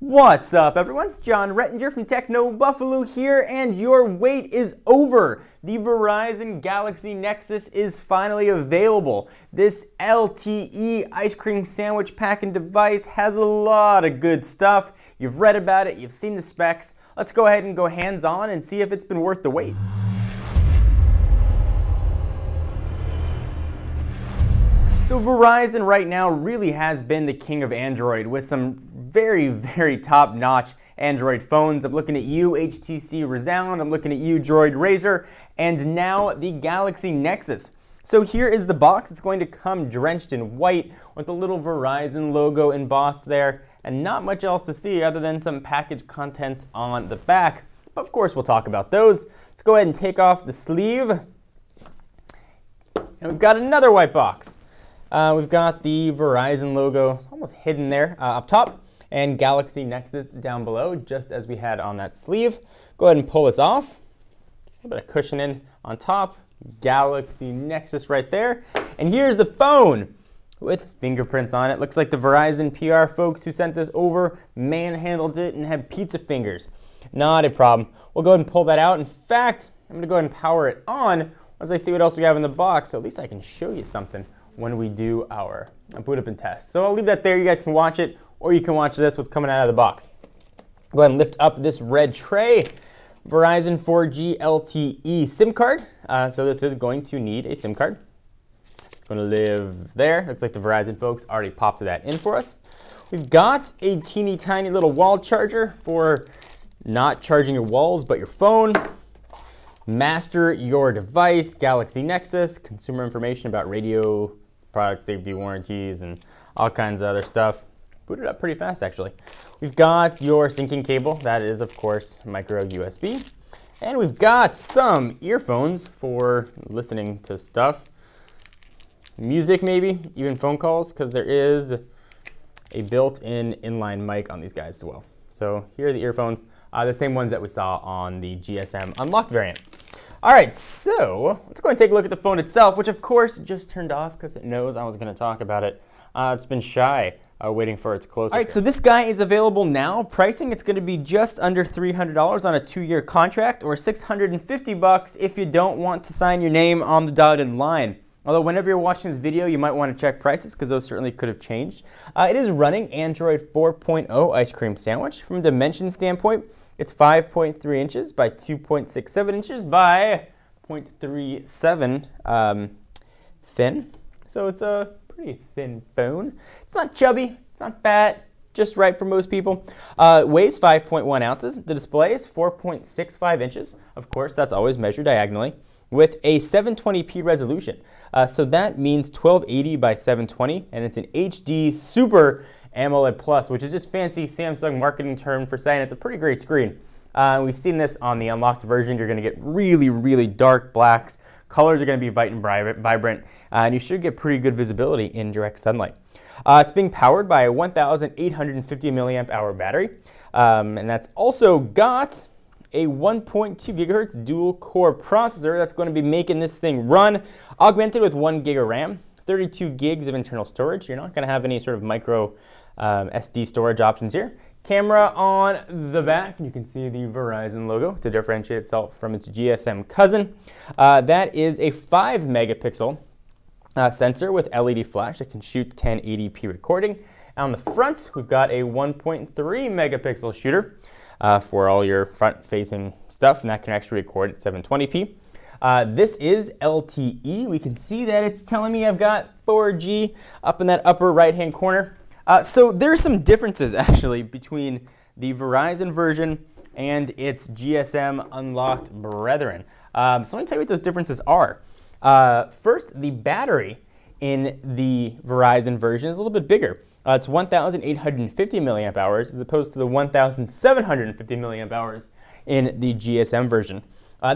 What's up everyone? John Rettinger from Techno Buffalo here, and your wait is over. The Verizon Galaxy Nexus is finally available. This LTE ice cream sandwich pack and device has a lot of good stuff. You've read about it, you've seen the specs. Let's go ahead and go hands-on and see if it's been worth the wait. So Verizon right now really has been the king of Android with some very top-notch Android phones. I'm looking at you, HTC Rezound. I'm looking at you, Droid Razr, and now the Galaxy Nexus. So here is the box. It's going to come drenched in white with a little Verizon logo embossed there, and not much else to see other than some package contents on the back. But of course, we'll talk about those. Let's go ahead and take off the sleeve, and we've got another white box. We've got the Verizon logo almost hidden there up top, and Galaxy Nexus down below, just as we had on that sleeve. Go ahead and pull this off. A bit of cushion in on top. Galaxy Nexus right there. And here's the phone with fingerprints on it. Looks like the Verizon PR folks who sent this over manhandled it and had pizza fingers. Not a problem. We'll go ahead and pull that out. In fact, I'm going to go ahead and power it on once I see what else we have in the box, so at least I can show you something when we do our boot up and test. So I'll leave that there. You guys can watch it, or you can watch this, what's coming out of the box. Go ahead and lift up this red tray. Verizon 4G LTE SIM card. So this is going to need a SIM card. It's going to live there. Looks like the Verizon folks already popped that in for us. We've got a teeny tiny little wall charger for not charging your walls, but your phone. Master your device, Galaxy Nexus, consumer information about radio, product safety warranties, and all kinds of other stuff. Booted up pretty fast, actually. We've got your syncing cable. That is, of course, micro USB. And we've got some earphones for listening to stuff. Music, maybe, even phone calls, because there is a built-in inline mic on these guys as well. So here are the earphones, the same ones that we saw on the GSM Unlocked variant. All right, so let's go and take a look at the phone itself, which of course just turned off because it knows I was going to talk about it. It's been shy, waiting for its closer. All right, so this guy is available now. Pricing, it's going to be just under $300 on a 2-year contract, or $650 if you don't want to sign your name on the dotted line. Although whenever you're watching this video, you might want to check prices because those certainly could have changed. It is running Android 4.0 Ice Cream Sandwich. From a dimension standpoint, it's 5.3 inches by 2.67 inches by 0.37 thin. So it's a pretty thin phone. It's not chubby, it's not fat, just right for most people. It weighs 5.1 ounces. The display is 4.65 inches. Of course, that's always measured diagonally with a 720p resolution. So that means 1280 by 720, and it's an HD Super AMOLED Plus, which is just fancy Samsung marketing term for saying it's a pretty great screen. We've seen this on the unlocked version. You're going to get really dark blacks. Colors are going to be vibrant, and you should get pretty good visibility in direct sunlight. It's being powered by a 1,850 milliamp hour battery, and that's also got a 1.2 gigahertz dual core processor that's going to be making this thing run, augmented with 1 gig of RAM, 32 gigs of internal storage. You're not going to have any sort of micro SD storage options here. Camera on the back, you can see the Verizon logo to differentiate itself from its GSM cousin. That is a 5 megapixel sensor with LED flash that can shoot 1080p recording. On the front, we've got a 1.3 megapixel shooter for all your front-facing stuff, and that can actually record at 720p. This is LTE. We can see that it's telling me I've got 4G up in that upper right-hand corner. So there's some differences, actually, between the Verizon version and its GSM Unlocked brethren. So let me tell you what those differences are. First, the battery in the Verizon version is a little bit bigger. It's 1,850 milliamp hours as opposed to the 1,750 milliamp hours in the GSM version.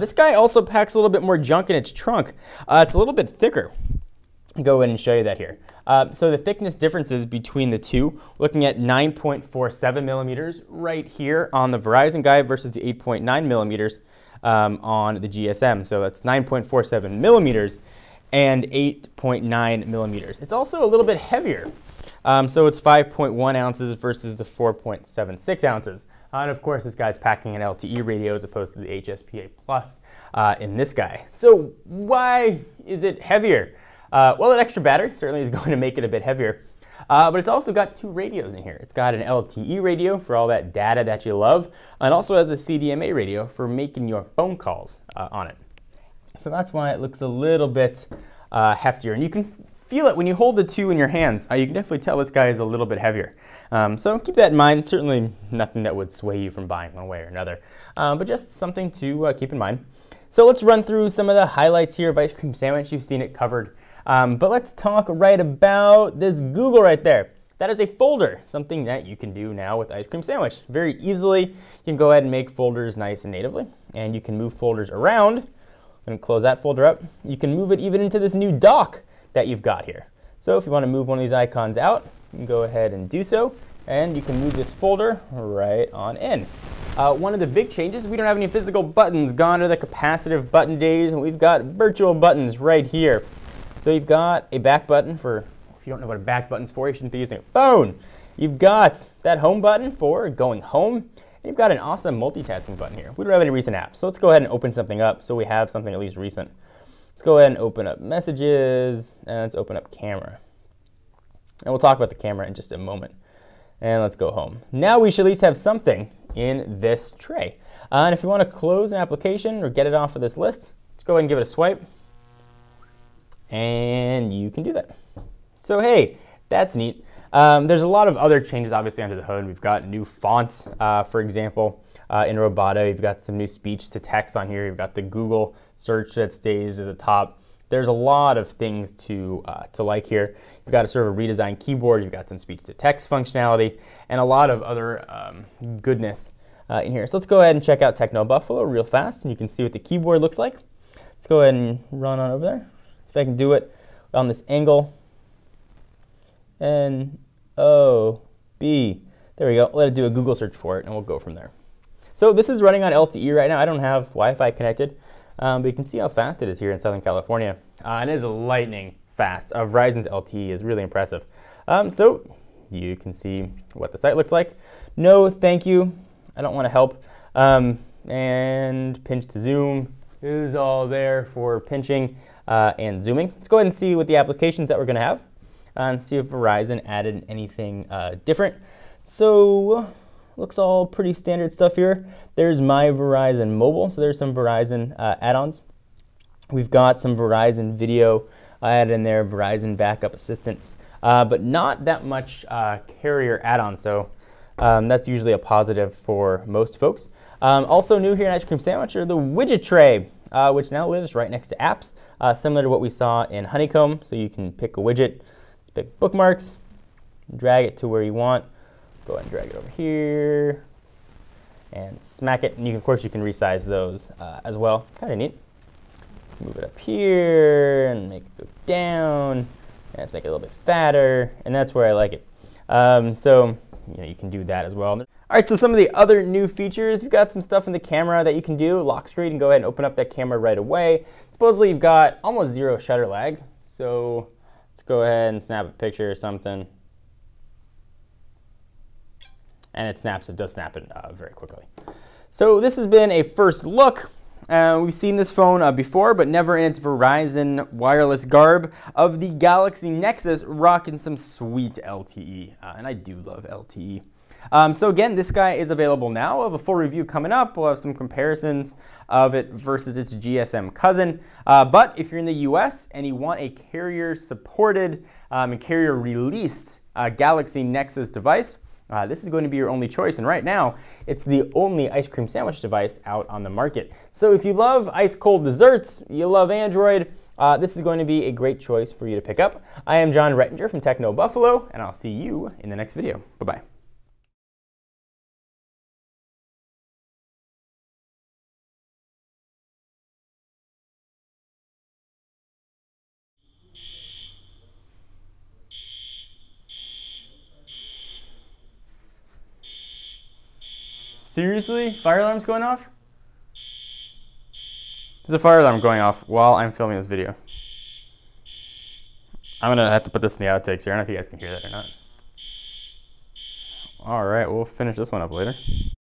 This guy also packs a little bit more junk in its trunk. It's a little bit thicker. I'll go ahead and show you that here. So the thickness differences between the two, looking at 9.47 millimeters right here on the Verizon guy versus the 8.9 millimeters on the GSM. So that's 9.47 millimeters and 8.9 millimeters. It's also a little bit heavier. So it's 5.1 ounces versus the 4.76 ounces. And of course, this guy's packing an LTE radio as opposed to the HSPA Plus in this guy. So why is it heavier? Well, an extra battery certainly is going to make it a bit heavier. But it's also got two radios in here. It's got an LTE radio for all that data that you love, and also has a CDMA radio for making your phone calls on it. So that's why it looks a little bit heftier. And you can feel it when you hold the two in your hands. You can definitely tell this guy is a little bit heavier. So keep that in mind. Certainly nothing that would sway you from buying one way or another, but just something to keep in mind. So let's run through some of the highlights here of Ice Cream Sandwich. You've seen it covered. But let's talk right about this Google right there. That is a folder, something that you can do now with Ice Cream Sandwich. Very easily, you can go ahead and make folders nice and natively, and you can move folders around. I'm gonna close that folder up. You can move it even into this new dock that you've got here. So if you wanna move one of these icons out, you can go ahead and do so, and you can move this folder right on in. One of the big changes, we don't have any physical buttons. Gone are the capacitive button days, and we've got virtual buttons right here. So you've got a back button for, if you don't know what a back button's for, you shouldn't be using a phone. You've got that home button for going home. And you've got an awesome multitasking button here. We don't have any recent apps. So let's go ahead and open something up so we have something at least recent. Let's go ahead and open up messages, and let's open up camera. And we'll talk about the camera in just a moment. And let's go home. Now we should at least have something in this tray. And if you want to close an application or get it off of this list, just go ahead and give it a swipe. And you can do that. So hey, that's neat. There's a lot of other changes obviously under the hood. We've got new fonts, for example, in Roboto. You've got some new speech to text on here. You've got the Google search that stays at the top. There's a lot of things to like here. You've got a sort of a redesigned keyboard. You've got some speech to text functionality and a lot of other goodness in here. So let's go ahead and check out Techno Buffalo real fast, and you can see what the keyboard looks like. Let's go ahead and run on over there. If I can do it on this angle, N-O-B, there we go. Let it do a Google search for it, and we'll go from there. So this is running on LTE right now. I don't have Wi-Fi connected, but you can see how fast it is here in Southern California. And it is lightning fast. Verizon's LTE is really impressive. So you can see what the site looks like. No, thank you. I don't want to help. And pinch to zoom. It is all there for pinching and zooming. Let's go ahead and see what the applications that we're gonna have and see if Verizon added anything different. So looks all pretty standard stuff here. There's My Verizon Mobile, so there's some Verizon add-ons. We've got some Verizon Video added in there, Verizon Backup Assistance, but not that much carrier add-on, so that's usually a positive for most folks. Also new here in Ice Cream Sandwich are the widget tray, which now lives right next to apps, similar to what we saw in Honeycomb. So you can pick a widget, let's pick bookmarks, drag it to where you want, go ahead and drag it over here, and smack it. And you can, of course, you can resize those as well. Kind of neat. Let's move it up here and make it go down. And let's make it a little bit fatter, and that's where I like it. So you know, you can do that as well. All right, so some of the other new features, you've got some stuff in the camera that you can do, lock screen, and go ahead and open up that camera right away. Supposedly you've got almost zero shutter lag, so let's go ahead and snap a picture or something. And it snaps, it does snap it very quickly. So this has been a first look. We've seen this phone before, but never in its Verizon wireless garb of the Galaxy Nexus rocking some sweet LTE, and I do love LTE. So again, this guy is available now. We'll have a full review coming up. We'll have some comparisons of it versus its GSM cousin. But if you're in the US and you want a carrier-supported and carrier-released Galaxy Nexus device, this is going to be your only choice. And right now, it's the only Ice Cream Sandwich device out on the market. So if you love ice-cold desserts, you love Android, this is going to be a great choice for you to pick up. I am John Rettinger from Techno Buffalo, and I'll see you in the next video. Bye-bye. Seriously? Fire alarm's going off? There's a fire alarm going off while I'm filming this video. I'm gonna have to put this in the outtakes here. I don't know if you guys can hear that or not. All right, we'll finish this one up later.